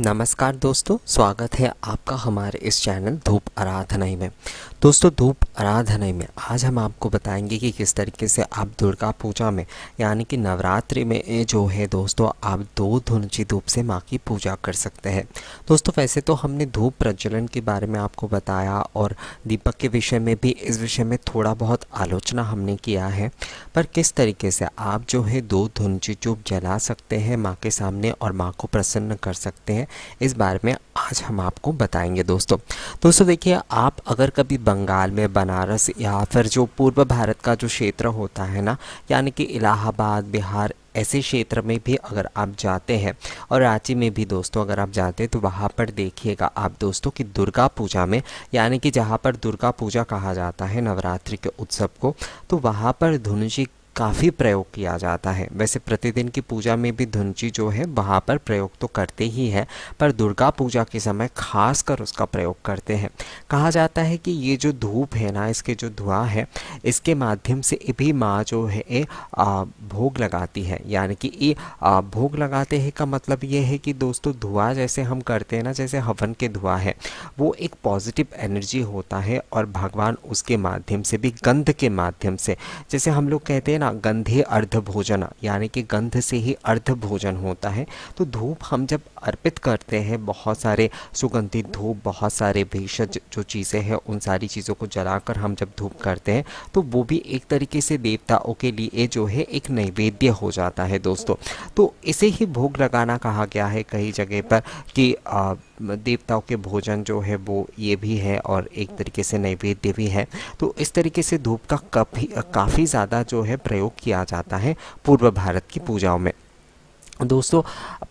नमस्कार दोस्तों, स्वागत है आपका हमारे इस चैनल धूप आराधनाई में। दोस्तों, धूप आराधनाई में आज हम आपको बताएंगे कि किस तरीके से आप दुर्गा पूजा में यानी कि नवरात्रि में जो है दोस्तों आप दो धुनुची धूप से माँ की पूजा कर सकते हैं। दोस्तों, वैसे तो हमने धूप प्रज्वलन के बारे में आपको बताया और दीपक के विषय में भी, इस विषय में थोड़ा बहुत आलोचना हमने किया है, पर किस तरीके से आप जो है दो धुनुची धूप जला सकते हैं माँ के सामने और माँ को प्रसन्न कर सकते हैं, इस बारे में आज हम आपको बताएंगे। दोस्तों देखिए, आप अगर कभी बंगाल में बनारस या फिर जो पूर्व भारत का जो क्षेत्र होता है ना, यानी कि इलाहाबाद, बिहार, ऐसे क्षेत्र में भी अगर आप जाते हैं और रांची में भी दोस्तों अगर आप जाते हैं तो वहाँ पर देखिएगा आप दोस्तों कि दुर्गा पूजा में यानी कि जहाँ पर दुर्गा पूजा कहा जाता है नवरात्रि के उत्सव को, तो वहाँ पर धुनुची काफ़ी प्रयोग किया जाता है। वैसे प्रतिदिन की पूजा में भी धुनुची जो है वहाँ पर प्रयोग तो करते ही है, पर दुर्गा पूजा के समय खासकर उसका प्रयोग करते हैं। कहा जाता है कि ये जो धूप है ना, इसके जो धुआं है, इसके माध्यम से भी माँ जो है भोग लगाती है, यानी कि ये भोग लगाते हैं का मतलब ये है कि दोस्तों धुआं जैसे हम करते हैं ना, जैसे हवन के धुआं है, वो एक पॉजिटिव एनर्जी होता है और भगवान उसके माध्यम से भी गंध के माध्यम से, जैसे हम लोग कहते हैं गंधे अर्ध भोजन, यानी कि गंध से ही अर्ध भोजन होता है। तो धूप हम जब अर्पित करते हैं, बहुत सारे सुगंधित धूप, बहुत सारे भेषज जो चीज़ें हैं, उन सारी चीज़ों को जलाकर हम जब धूप करते हैं तो वो भी एक तरीके से देवताओं के लिए जो है एक नैवेद्य हो जाता है दोस्तों। तो इसे ही भोग लगाना कहा गया है कई जगह पर कि देवताओं के भोजन जो है वो ये भी है और एक तरीके से नैवेद्य भी है। तो इस तरीके से धूप का काफ़ी ज़्यादा जो है प्रयोग किया जाता है पूर्व भारत की पूजाओं में। दोस्तों,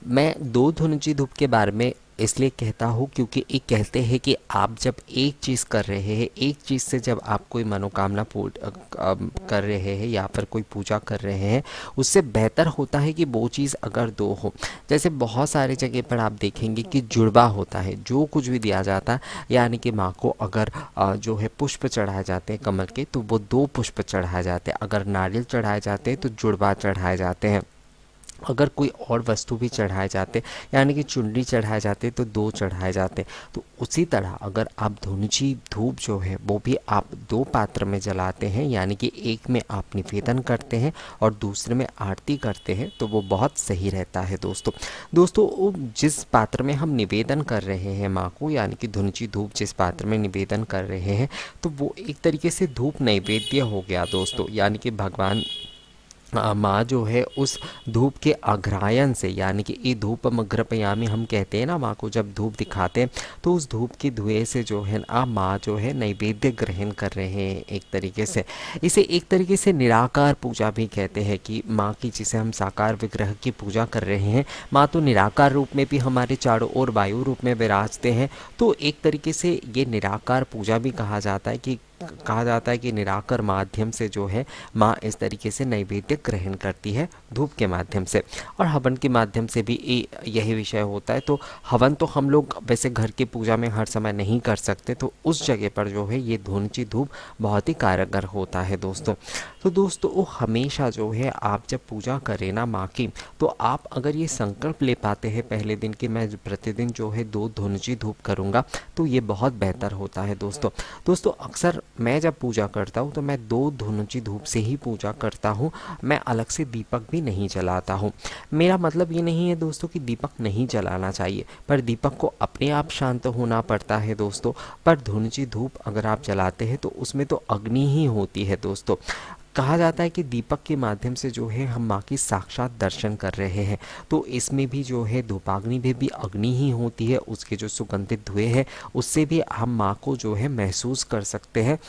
मैं दो धुनुची धूप के बारे में इसलिए कहता हूँ क्योंकि एक कहते हैं कि आप जब एक चीज़ कर रहे हैं, एक चीज़ से जब आप कोई मनोकामना कर रहे हैं या फिर कोई पूजा कर रहे हैं, उससे बेहतर होता है कि वो चीज़ अगर दो हो। जैसे बहुत सारे जगह पर आप देखेंगे कि जुड़वा होता है, जो कुछ भी दिया जाता है, यानी कि माँ को अगर जो है पुष्प चढ़ाए जाते हैं कमल के, तो वो दो पुष्प चढ़ाए जाते हैं। अगर नारियल चढ़ाए जाते हैं तो जुड़वा चढ़ाए जाते हैं। अगर कोई और वस्तु भी चढ़ाए जाते, यानी कि चुनरी चढ़ाए जाते तो दो चढ़ाए जाते। तो उसी तरह अगर आप धुनुची धूप जो है वो भी आप दो पात्र में जलाते हैं, यानी कि एक में आप निवेदन करते हैं और दूसरे में आरती करते हैं, तो वो बहुत सही रहता है दोस्तों जिस पात्र में हम निवेदन कर रहे हैं माँ को, यानी कि धुनुची धूप जिस पात्र में निवेदन कर रहे हैं, तो वो एक तरीके से धूप नैवेद्य हो गया दोस्तों। यानी कि भगवान माँ जो है उस धूप के अघ्रायन से, यानी कि ये धूपमग्रपयामी हम कहते हैं ना, माँ को जब धूप दिखाते हैं तो उस धूप के धुएँ से जो है ना माँ जो है नैवेद्य ग्रहण कर रहे हैं एक तरीके से। इसे एक तरीके से निराकार पूजा भी कहते हैं कि माँ की, जिसे हम साकार विग्रह की पूजा कर रहे हैं, माँ तो निराकार रूप में भी हमारे चारों ओर वायु रूप में विराजते हैं। तो एक तरीके से ये निराकार पूजा भी कहा जाता है कि निराकार माध्यम से जो है माँ इस तरीके से नैवेद्य ग्रहण करती है धूप के माध्यम से और हवन के माध्यम से भी यही विषय होता है। तो हवन तो हम लोग वैसे घर की पूजा में हर समय नहीं कर सकते, तो उस जगह पर जो है ये धुनुची धूप बहुत ही कारगर होता है दोस्तों। तो दोस्तों, वो हमेशा जो है आप जब पूजा करें ना माँ की, तो आप अगर ये संकल्प ले पाते हैं पहले दिन कि मैं प्रतिदिन जो है दो धुनुची धूप करूँगा, तो ये बहुत बेहतर होता है दोस्तों अक्सर मैं जब पूजा करता हूँ तो मैं दो धुनुची धूप से ही पूजा करता हूँ, मैं अलग से दीपक भी नहीं जलाता हूँ। मेरा मतलब ये नहीं है दोस्तों कि दीपक नहीं जलाना चाहिए, पर दीपक को अपने आप शांत होना पड़ता है दोस्तों। पर धुनुची धूप अगर आप जलाते हैं तो उसमें तो अग्नि ही होती है दोस्तों। कहा जाता है कि दीपक के माध्यम से जो है हम माँ की साक्षात दर्शन कर रहे हैं, तो इसमें भी जो है धूपाग्नि में भी अग्नि ही होती है। उसके जो सुगंधित धुएँ हैं उससे भी हम माँ को जो है महसूस कर सकते हैं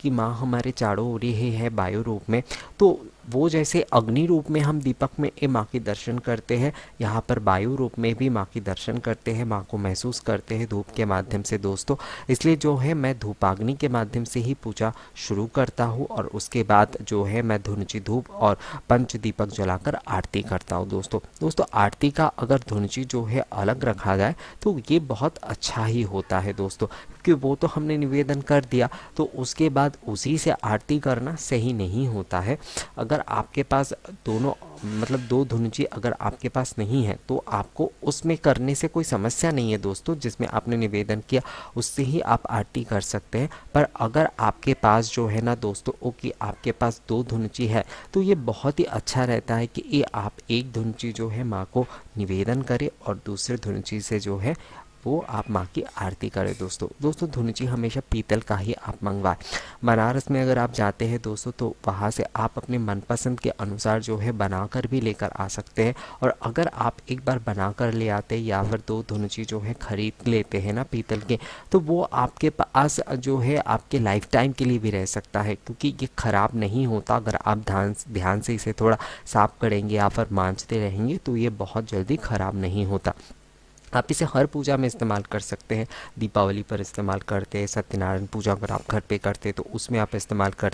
कि माँ हमारे चारों ओर ही है वायु रूप में। तो वो जैसे अग्नि रूप में हम दीपक में माँ के दर्शन करते हैं, यहाँ पर वायु रूप में भी माँ के दर्शन करते हैं, माँ को महसूस करते हैं धूप के माध्यम से दोस्तों। इसलिए जो है मैं धूपाग्नि के माध्यम से ही पूजा शुरू करता हूँ और उसके बाद जो है मैं धुनुची धूप और पंच दीपक जलाकर आरती करता हूँ दोस्तों आरती का अगर धुनुची जो है अलग रखा जाए तो ये बहुत अच्छा ही होता है दोस्तों। कि वो तो हमने निवेदन कर दिया, तो उसके बाद उसी से आरती करना सही नहीं होता है। अगर आपके पास दोनों मतलब दो धुनुची अगर आपके पास नहीं है तो आपको उसमें करने से कोई समस्या नहीं है दोस्तों, जिसमें आपने निवेदन किया उससे ही आप आरती कर सकते हैं। पर अगर आपके पास जो है ना दोस्तों कि आपके पास दो धुनुची है तो ये बहुत ही अच्छा रहता है कि ये आप एक धुनुची जो है माँ को निवेदन करें और दूसरे धुनुची से जो है वो आप माँ की आरती करें दोस्तों। दोस्तों धुनुची हमेशा पीतल का ही आप मंगवाएं। बनारस में अगर आप जाते हैं दोस्तों तो वहाँ से आप अपने मनपसंद के अनुसार जो है बनाकर भी लेकर आ सकते हैं। और अगर आप एक बार बनाकर ले आते या फिर दो धुनुची जो है ख़रीद लेते हैं ना पीतल के, तो वो आपके पास जो है आपके लाइफ टाइम के लिए भी रह सकता है, क्योंकि ये ख़राब नहीं होता। अगर आप ध्यान से इसे थोड़ा साफ करेंगे या फिर मांझते रहेंगे तो ये बहुत जल्दी ख़राब नहीं होता। आप इसे हर पूजा में इस्तेमाल कर सकते हैं। दीपावली पर इस्तेमाल करते हैं, सत्यनारायण पूजा अगर आप घर पे करते हैं तो उसमें आप इस्तेमाल कर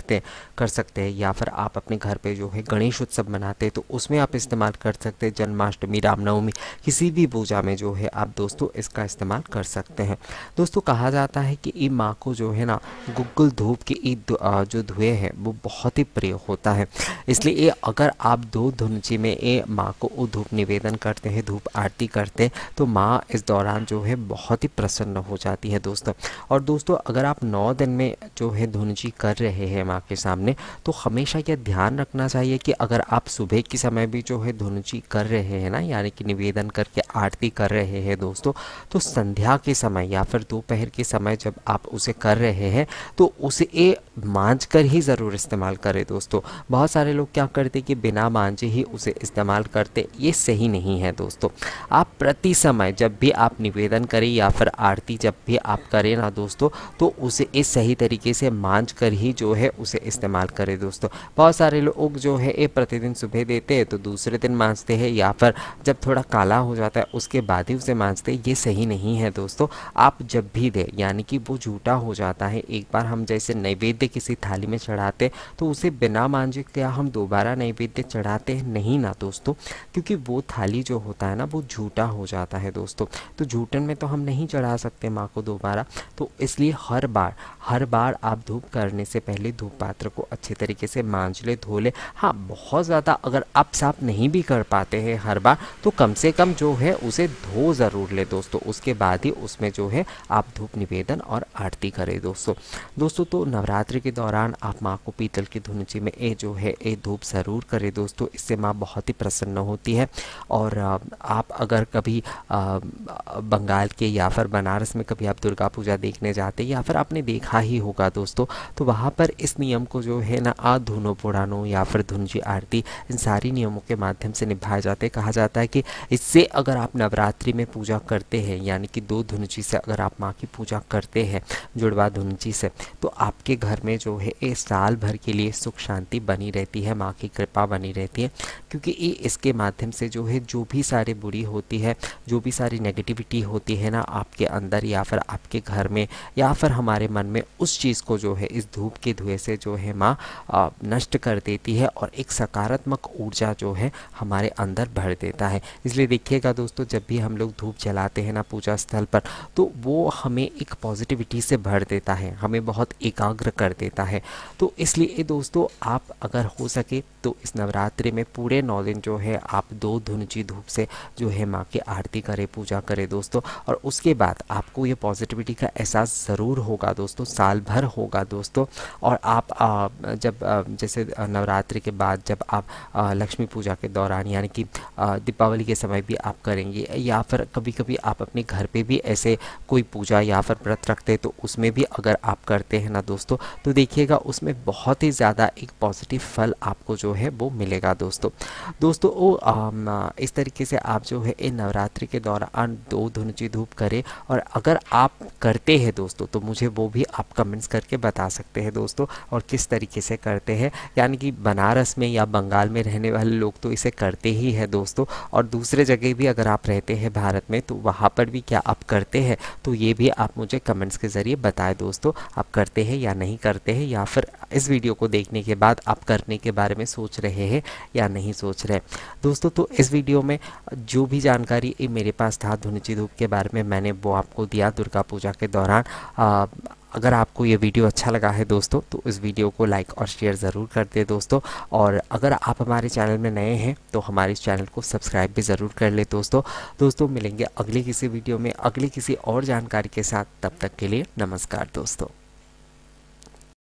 सकते हैं, या फिर आप अपने घर पे जो है गणेश उत्सव मनाते हैं तो उसमें आप इस्तेमाल कर सकते हैं। जन्माष्टमी, रामनवमी, किसी भी पूजा में जो है आप दोस्तों इसका इस्तेमाल कर सकते हैं। दोस्तों कहा जाता है कि ये माँ को जो है ना गुग्गुल धूप के ये जो धुएँ हैं वो बहुत ही प्रिय होता है, इसलिए अगर आप दो धुनुची में ये माँ को धूप निवेदन करते हैं, धूप आरती करते हैं तो माँ इस दौरान जो है बहुत ही प्रसन्न हो जाती है दोस्तों। और दोस्तों अगर आप 9 दिन में जो है धुनुची कर रहे हैं माँ के सामने तो हमेशा यह ध्यान रखना चाहिए कि अगर आप सुबह के समय भी जो है धुनुची कर रहे हैं ना, यानी कि निवेदन करके आरती कर रहे हैं दोस्तों, तो संध्या के समय या फिर दोपहर के समय जब आप उसे कर रहे हैं तो उसे मांझ कर ही ज़रूर इस्तेमाल करें दोस्तों। बहुत सारे लोग क्या करते कि बिना मांझे ही उसे इस्तेमाल करते, ये सही नहीं है दोस्तों। आप प्रति समय जब भी आप निवेदन करें या फिर आरती जब भी आप करें ना दोस्तों तो उसे इस सही तरीके से मांझ कर ही जो है उसे इस्तेमाल करें दोस्तों। बहुत सारे लोग जो है ये प्रतिदिन सुबह देते हैं तो दूसरे दिन मांझते हैं, या फिर जब थोड़ा काला हो जाता है उसके बाद ही उसे मांझते हैं। ये सही नहीं है दोस्तों। आप जब भी दें यानी कि वो झूठा हो जाता है। एक बार हम जैसे नैवेद्य किसी थाली में चढ़ाते तो उसे बिना मांझे क्या हम दोबारा नैवेद्य चढ़ाते नहीं ना दोस्तों, क्योंकि वो थाली जो होता है ना वो झूठा हो जाता है दोस्तों। तो झूठन में तो हम नहीं चढ़ा सकते माँ को दोबारा, तो इसलिए हर बार आप धूप करने से पहले धूप पात्र को अच्छे तरीके से मांझ ले, धो ले। हाँ, बहुत ज़्यादा अगर आप साफ नहीं भी कर पाते हैं हर बार तो कम से कम जो है उसे धो ज़रूर ले दोस्तों। उसके बाद ही उसमें जो है आप धूप निवेदन और आरती करें दोस्तों। तो नवरात्रि के दौरान आप माँ को पीतल की धुनुची में जो है धूप ज़रूर करें दोस्तों, इससे माँ बहुत ही प्रसन्न होती है। और आप अगर कभी बंगाल के या फिर बनारस में कभी आप दुर्गा पूजा देखने जाते या फिर आपने देखा ही होगा दोस्तों, तो वहाँ पर इस नियम को जो है ना धुनो पोड़ानो या फिर धुनुची आरती, इन सारी नियमों के माध्यम से निभाया जाते। कहा जाता है कि इससे अगर आप नवरात्रि में पूजा करते हैं यानी कि दो धुनुची से अगर आप माँ की पूजा करते हैं जुड़वा धुनुची से, तो आपके घर में जो है ये साल भर के लिए सुख शांति बनी रहती है, माँ की कृपा बनी रहती है। क्योंकि इसके माध्यम से जो है जो भी सारी बुरी होती है, जो भी सारी नेगेटिविटी होती है ना आपके अंदर या फिर आपके घर में या फिर हमारे मन में, उस चीज़ को जो है इस धूप के धुएँ से जो है माँ नष्ट कर देती है और एक सकारात्मक ऊर्जा जो है हमारे अंदर भर देता है। इसलिए देखिएगा दोस्तों, जब भी हम लोग धूप जलाते हैं ना पूजा स्थल पर तो वो हमें एक पॉजिटिविटी से भर देता है, हमें बहुत एकाग्र कर देता है। तो इसलिए दोस्तों आप अगर हो सके तो इस नवरात्रि में पूरे 9 दिन जो है आप दो धुनुची धूप से जो है माँ की आरती करें, पूजा करें दोस्तों। और उसके बाद आपको ये पॉजिटिविटी का एहसास ज़रूर होगा दोस्तों, साल भर होगा दोस्तों। और आप जैसे नवरात्रि के बाद जब आप लक्ष्मी पूजा के दौरान यानी कि दीपावली के समय भी आप करेंगे, या फिर कभी कभी आप अपने घर पर भी ऐसे कोई पूजा या फिर व्रत रखते तो उसमें भी अगर आप करते हैं ना दोस्तों, तो देखिएगा उसमें बहुत ही ज़्यादा एक पॉजिटिव फल आपको जो है वो मिलेगा दोस्तों। इस तरीके से आप जो है नवरात्रि के दौरान दो धुनुची धूप करें। और अगर आप करते हैं दोस्तों तो मुझे वो भी आप कमेंट्स करके बता सकते हैं दोस्तों, और किस तरीके से करते हैं। यानी कि बनारस में या बंगाल में रहने वाले लोग तो इसे करते ही हैं दोस्तों, और दूसरे जगह भी अगर आप रहते हैं भारत में तो वहाँ पर भी क्या आप करते हैं, तो ये भी आप मुझे कमेंट्स के ज़रिए बताएं दोस्तों, आप करते हैं या नहीं करते हैं, या फिर इस वीडियो को देखने के बाद आप करने के बारे में सोच रहे हैं या नहीं सोच रहे दोस्तों। तो इस वीडियो में जो भी जानकारी मेरे पास था धुनुची धूप के बारे में, मैंने वो आपको दिया दुर्गा पूजा के दौरान। अगर आपको ये वीडियो अच्छा लगा है दोस्तों, तो इस वीडियो को लाइक और शेयर ज़रूर कर दें दोस्तों। और अगर आप हमारे चैनल में नए हैं तो हमारे चैनल को सब्सक्राइब भी ज़रूर कर लें दोस्तों। मिलेंगे अगले किसी वीडियो में अगली किसी और जानकारी के साथ, तब तक के लिए नमस्कार दोस्तों।